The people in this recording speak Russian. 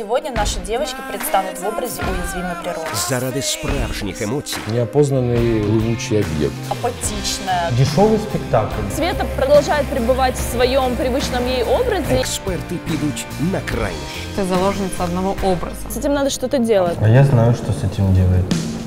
Сегодня наши девочки предстанут в образе уязвимой природы. Заради справжніх эмоций. Неопознанный лучший объект. Апатичная. Дешевый спектакль. Света продолжает пребывать в своем привычном ей образе. Эксперты пойдут на крайность. Ты заложница одного образа. С этим надо что-то делать. А я знаю, что с этим делать.